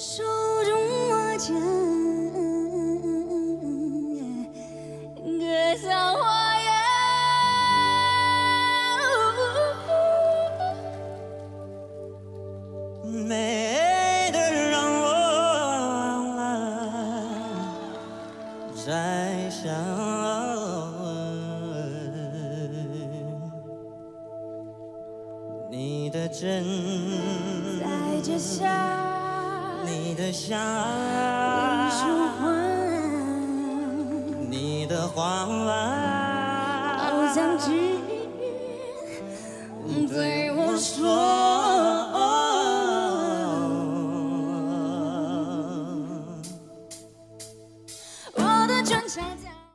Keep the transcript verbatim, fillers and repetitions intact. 手中握着格桑花呀，美得让我忘了再想你的真，在这下。 你的笑，你的花瓣，好像只对我说，我的唇恰恰。